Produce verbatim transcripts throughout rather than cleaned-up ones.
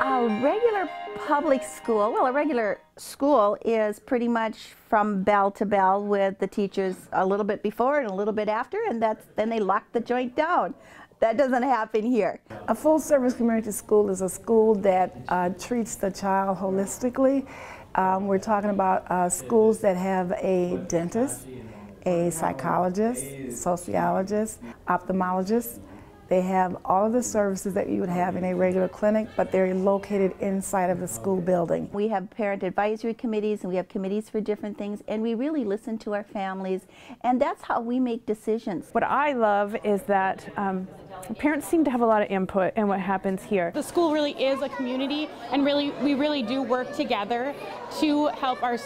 A regular public school, well, a regular school is pretty much from bell to bell with the teachers a little bit before and a little bit after, and that's then they lock the joint down. That doesn't happen here. A full-service community school is a school that uh, treats the child holistically. Um, we're talking about uh, schools that have a dentist, a psychologist, sociologist, ophthalmologist. They have all of the services that you would have in a regular clinic, but they're located inside of the school building. We have parent advisory committees, and we have committees for different things, and we really listen to our families, and that's how we make decisions. What I love is that um, parents seem to have a lot of input in what happens here. The school really is a community, and really, we really do work together to help our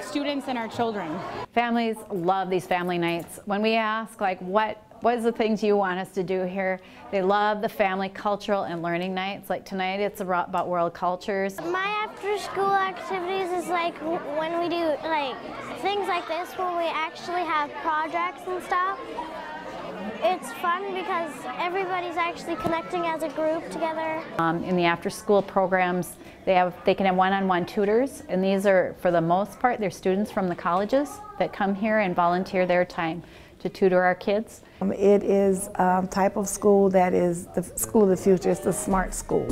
students and our children. Families love these family nights. When we ask, like, what What is the things you want us to do here? They love the family, cultural, and learning nights. Like tonight, it's about world cultures. My after-school activities is like when we do like things like this, when we actually have projects and stuff. It's fun because everybody's actually connecting as a group together. Um, in the after-school programs, they have they can have one-on-one tutors, and these are, for the most part, they're students from the colleges that come here and volunteer their time to tutor our kids. Um, it is a um, type of school that is the school of the future. It's the smart school.